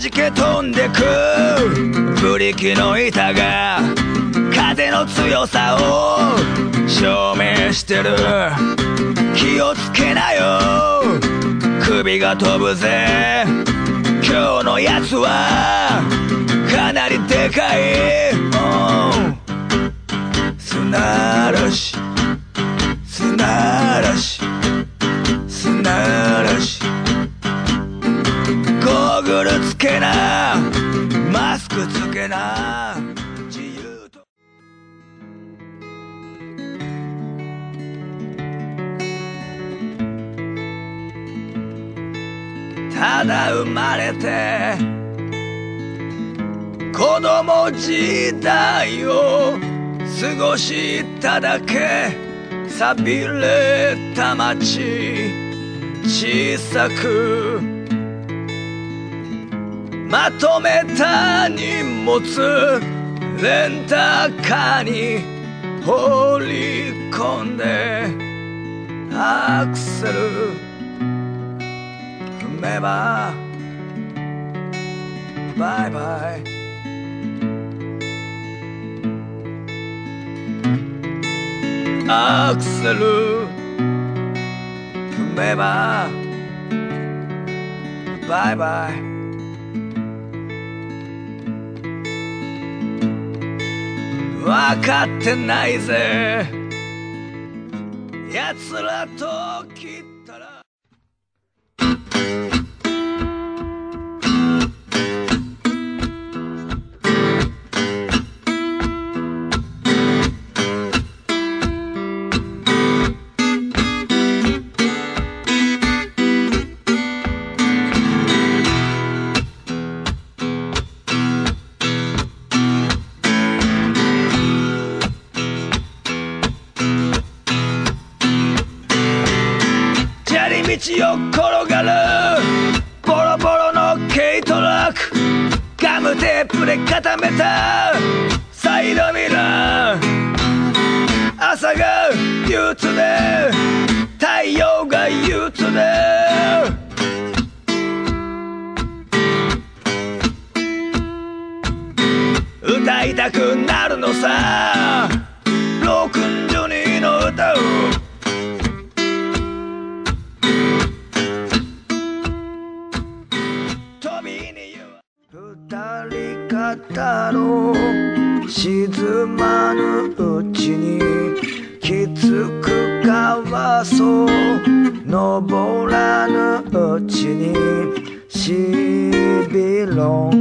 弾け飛んでくブリキの板が風の強さを証明してる。気をつけなよ首が飛ぶぜ。今日のやつはかなりでかい、砂嵐砂嵐砂嵐。ゴーグルつけなマスクつけな自由と。ただ生まれて子供時代を過ごしただけ。寂れた街小さくまとめた荷物レンタカーに放り込んでアクセル踏めばバイバイ。アクセル踏めばバイバイ。分かってないぜ奴らと切ったら。道を転がるボロボロの軽トラック、ガムテープで固めたサイドミラー。朝が憂鬱で太陽が憂鬱で歌いたくなるのさ62の歌を。沈まぬうちにきつく川そう。登らぬうちにShe belongs